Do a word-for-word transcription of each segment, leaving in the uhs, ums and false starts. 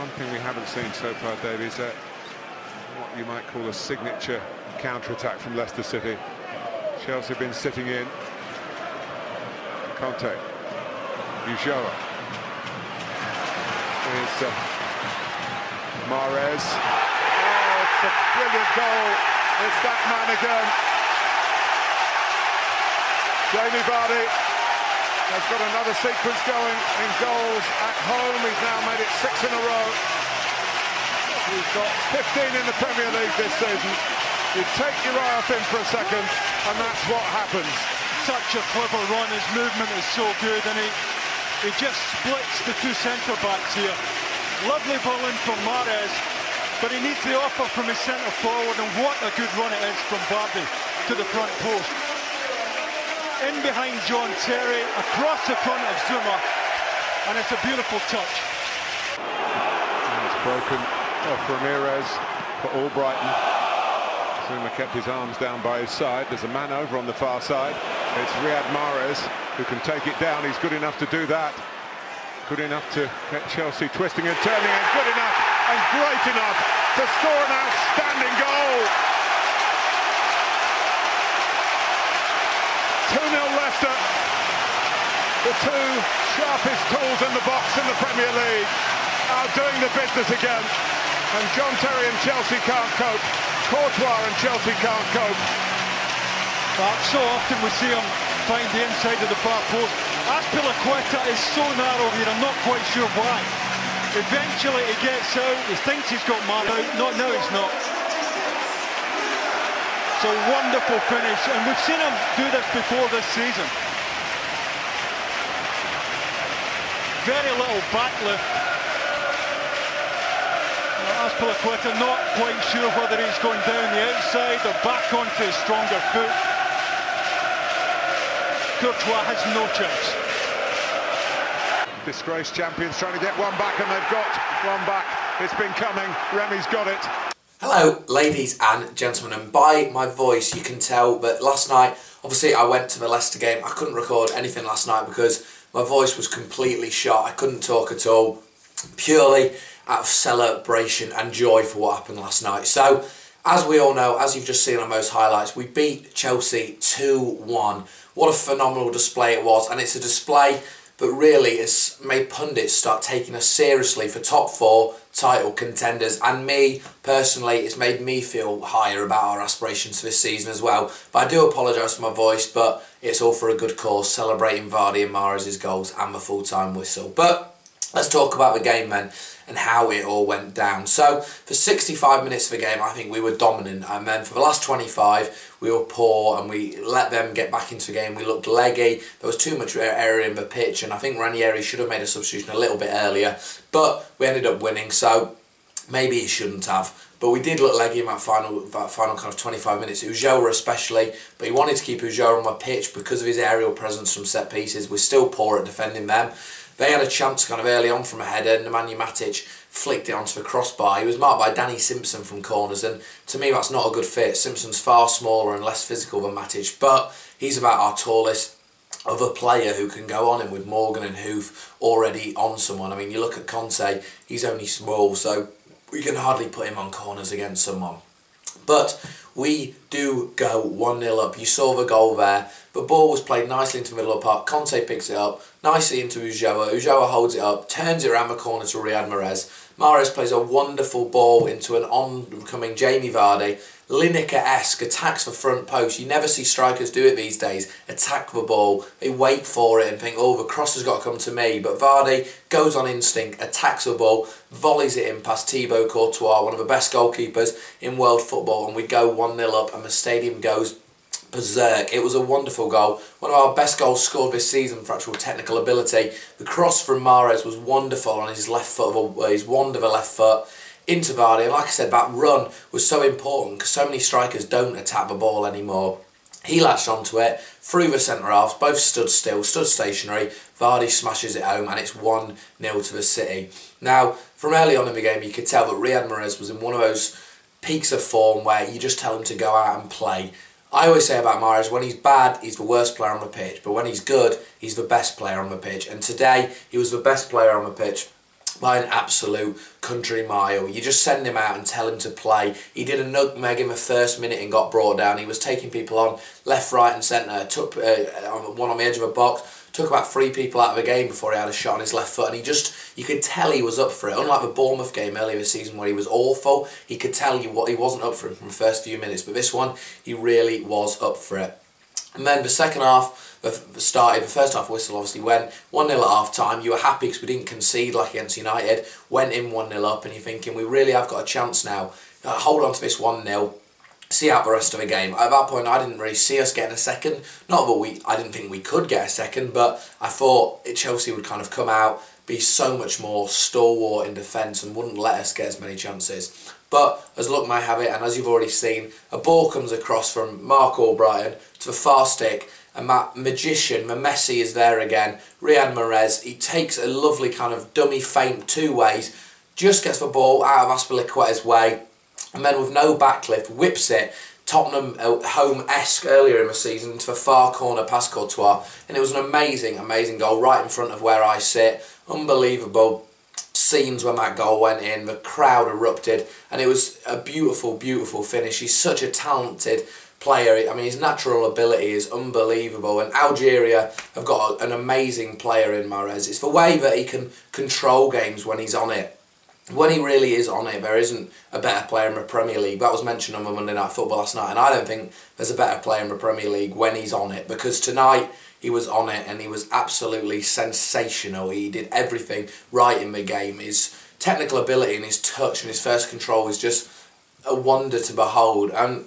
one thing we haven't seen so far, Dave, is uh, what you might call a signature counter-attack from Leicester City. Chelsea have been sitting in. Kante. Ujoa. Here's uh, Mahrez. Oh, it's a brilliant goal. It's that man again. Jamie Vardy has got another sequence going in goals at home. He's now made it six in a row. He's got fifteen in the Premier League this season. You take your eye off him for a second, and that's what happens. Such a clever run. His movement is so good, and he, he just splits the two centre-backs here. Lovely ball in from Mahrez, but he needs the offer from his centre-forward, and what a good run it is from Vardy to the front post. In behind John Terry, across the front of Zouma, and it's a beautiful touch. And it's broken off Ramirez for Albrighton. Zouma kept his arms down by his side. There's a man over on the far side. It's Riyad Mahrez who can take it down. He's good enough to do that. Good enough to get Chelsea twisting and turning, and good enough and great enough to score an outstanding goal. two nil Leicester, the two sharpest tools in the box in the Premier League, are doing the business again, and John Terry and Chelsea can't cope, Courtois and Chelsea can't cope. But so often we see him find the inside of the far post. Azpilicueta is so narrow here, I'm not quite sure why. Eventually he gets out, he thinks he's got Mahrez out, not now he's not. It's a wonderful finish, and we've seen him do this before this season. Very little backlift. Azpilicueta not quite sure whether he's going down the outside or back onto his stronger foot. Courtois has no chance. Disgraced champions trying to get one back, and they've got one back. It's been coming. Remy's got it. Hello ladies and gentlemen, and by my voice you can tell that last night, obviously I went to the Leicester game, I couldn't record anything last night because my voice was completely shot, I couldn't talk at all, purely out of celebration and joy for what happened last night. So, as we all know, as you've just seen on those highlights, we beat Chelsea two one. What a phenomenal display it was, and it's a display that really has made pundits start taking us seriously for top four title contenders, and me personally, it's made me feel higher about our aspirations for this season as well. But I do apologise for my voice, but it's all for a good cause, celebrating Vardy and Mahrez's goals and the full-time whistle. But let's talk about the game then and how it all went down. So for sixty-five minutes of the game, I think we were dominant, and then for the last twenty-five we were poor and we let them get back into the game. We looked leggy, there was too much area in the pitch, and I think Ranieri should have made a substitution a little bit earlier, but we ended up winning, so maybe he shouldn't have. But we did look leggy in that final, that final kind of twenty-five minutes. Ujoa especially, but he wanted to keep Ujoa on the pitch because of his aerial presence from set pieces. We're still poor at defending them. They had a chance kind of early on from a header. Nemanja Matic flicked it onto the crossbar. He was marked by Danny Simpson from corners, and to me that's not a good fit. Simpson's far smaller and less physical than Matic, but he's about our tallest other player who can go on him, with Morgan and Hoof already on someone. I mean, you look at Kante, he's only small, so we can hardly put him on corners against someone. But we do go one nil up. You saw the goal there. The ball was played nicely into the middle of the park. Kante picks it up nicely into Ujoa. Ujoa holds it up, turns it around the corner to Riyad Mahrez. Mahrez plays a wonderful ball into an oncoming Jamie Vardy. Lineker-esque, attacks the front post. You never see strikers do it these days. Attack the ball. They wait for it and think, oh, the cross has got to come to me. But Vardy goes on instinct, attacks the ball, volleys it in past Thibaut Courtois, one of the best goalkeepers in world football. And we go one nil up, and the stadium goes berserk. It was a wonderful goal. One of our best goals scored this season for actual technical ability. The cross from Mahrez was wonderful on his left foot, his wand of a left foot, into Vardy. And like I said, that run was so important because so many strikers don't attack the ball anymore. He latched onto it, through the centre-halves, both stood still, stood stationary. Vardy smashes it home, and it's one nil to the City. Now, from early on in the game, you could tell that Riyad Mahrez was in one of those peaks of form where you just tell him to go out and play. I always say about Mahrez, when he's bad, he's the worst player on the pitch. But when he's good, he's the best player on the pitch. And today, he was the best player on the pitch. by an absolute country mile. You just send him out and tell him to play. He did a nutmeg in the first minute and got brought down. He was taking people on left, right and centre, took uh, one on the edge of a box. Took about three people out of the game before he had a shot on his left foot, and he just, you could tell he was up for it. Unlike the Bournemouth game earlier this season where he was awful, he could tell you what he wasn't up for him from the first few minutes, but this one, he really was up for it. And then the second half started, the first half whistle obviously went, one nil at half time. You were happy because we didn't concede like against United, went in one nil up, and you're thinking, we really have got a chance now. Uh, hold on to this one nil. See out the rest of the game. At that point, I didn't really see us getting a second. Not that we, I didn't think we could get a second, but I thought Chelsea would kind of come out, be so much more stalwart in defence and wouldn't let us get as many chances. But as luck may have it, and as you've already seen, a ball comes across from Mark Albrighton to the far stick, and that magician, the Messi, is there again. Riyad Mahrez, he takes a lovely kind of dummy feint two ways, just gets the ball out of Azpilicueta's way, and then with no backlift, whips it, Tottenham home-esque earlier in the season, to the far corner past Courtois. And it was an amazing, amazing goal right in front of where I sit. Unbelievable scenes when that goal went in. The crowd erupted. And it was a beautiful, beautiful finish. He's such a talented player. I mean, his natural ability is unbelievable, and Algeria have got an amazing player in Mahrez. It's the way that he can control games when he's on it. When he really is on it, there isn't a better player in the Premier League. That was mentioned on the Monday Night Football last night, and I don't think there's a better player in the Premier League when he's on it, because tonight he was on it and he was absolutely sensational. He did everything right in the game. His technical ability and his touch and his first control is just a wonder to behold. And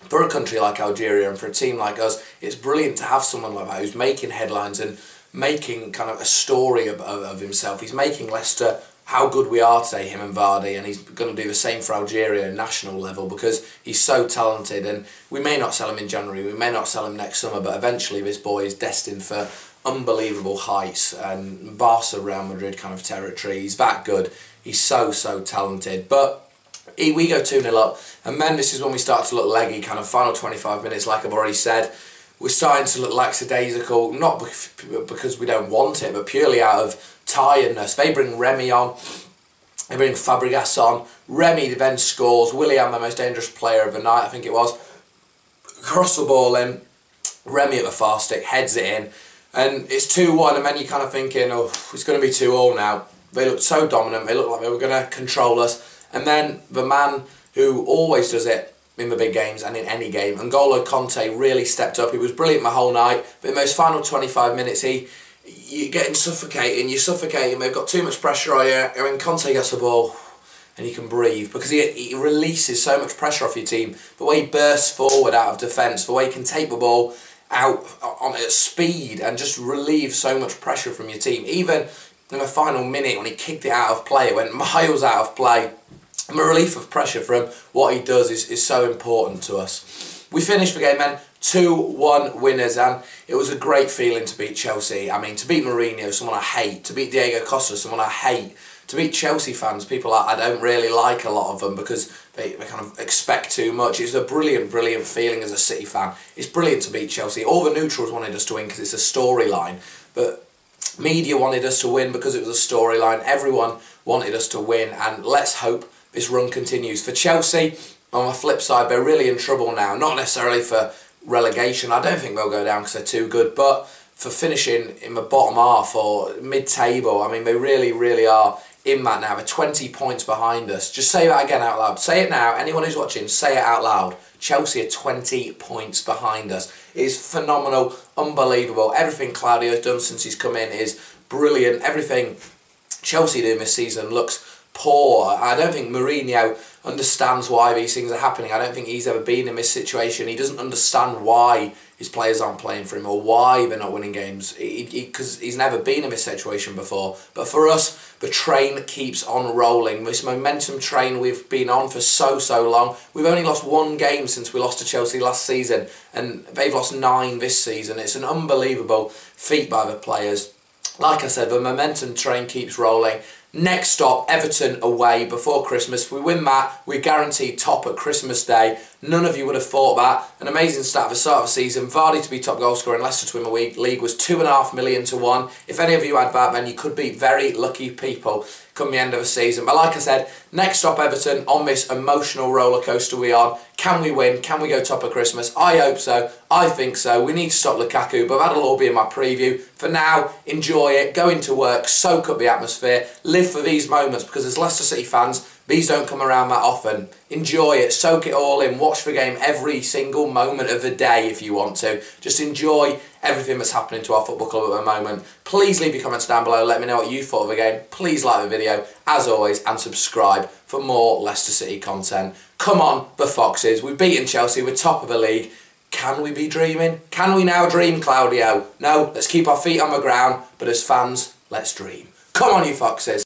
for a country like Algeria and for a team like us, it's brilliant to have someone like that who's making headlines and making kind of a story of, of, of himself. He's making Leicester how good we are today, him and Vardy, and he's going to do the same for Algeria at national level because he's so talented. And we may not sell him in January, we may not sell him next summer, but eventually this boy is destined for unbelievable heights and Barca, Real Madrid kind of territory. He's that good. He's so, so talented. But he, we go two nil up, and then this is when we start to look leggy, kind of final twenty-five minutes, like I've already said. We're starting to look lackadaisical, not because we don't want it, but purely out of tiredness. They bring Remy on, they bring Fabregas on. Remy then scores. Willian, the most dangerous player of the night, I think it was, cross the ball in. Remy at the far stick, heads it in. And it's two one, and then you're kind of thinking, oh, it's going to be two all now. They looked so dominant, they looked like they were going to control us. And then the man who always does it in the big games and in any game, N'Golo Kante really stepped up. He was brilliant the whole night, but in those final twenty-five minutes, he, you're getting suffocating, you're suffocating, they've got too much pressure on you, and when Kante gets the ball, and you can breathe, because he, he releases so much pressure off your team. The way he bursts forward out of defence, the way he can take the ball out on at speed and just relieve so much pressure from your team. Even in the final minute, when he kicked it out of play, it went miles out of play. And the relief of pressure from what he does is, is so important to us. We finished the game then two one winners, and it was a great feeling to beat Chelsea. I mean, to beat Mourinho, someone I hate, to beat Diego Costa, someone I hate, to beat Chelsea fans, people I, I don't really like a lot of them because they, they kind of expect too much. It's a brilliant, brilliant feeling as a City fan. It's brilliant to beat Chelsea. All the neutrals wanted us to win because it's a storyline, but media wanted us to win because it was a storyline. Everyone wanted us to win, and let's hope this run continues. For Chelsea, on the flip side, they're really in trouble now. Not necessarily for relegation. I don't think they'll go down because they're too good, but for finishing in the bottom half or mid-table. I mean, they really, really are in that now. They're twenty points behind us. Just say that again out loud. Say it now. Anyone who's watching, say it out loud. Chelsea are twenty points behind us. It is phenomenal, unbelievable. Everything Claudio's done since he's come in is brilliant. Everything Chelsea do this season looks poor. I don't think Mourinho understands why these things are happening. I don't think he's ever been in this situation. He doesn't understand why his players aren't playing for him or why they're not winning games, because he's never been in this situation before. But for us, the train keeps on rolling. This momentum train we've been on for so, so long. We've only lost one game since we lost to Chelsea last season, and they've lost nine this season. It's an unbelievable feat by the players. Like I said, the momentum train keeps rolling. Next stop, Everton away before Christmas. If we win that, we're guaranteed top at Christmas Day. None of you would have thought that. An amazing stat at the start of the season. Vardy to be top goal scorer and Leicester to win the league was two and a half million to one. If any of you had that, then you could be very lucky people. come the end of the season. But like I said, next stop Everton on this emotional roller coaster we're on. Can we win? Can we go top of Christmas? I hope so. I think so. We need to stop Lukaku, but that'll all be in my preview. For now, enjoy it. Go into work. Soak up the atmosphere. Live for these moments, because as Leicester City fans, these don't come around that often. Enjoy it. Soak it all in. Watch the game every single moment of the day if you want to. Just enjoy everything that's happening to our football club at the moment. Please leave your comments down below. Let me know what you thought of the game. Please like the video, as always, and subscribe for more Leicester City content. Come on, the Foxes. We've beaten Chelsea. We're top of the league. Can we be dreaming? Can we now dream, Claudio? No, let's keep our feet on the ground. But as fans, let's dream. Come on, you Foxes.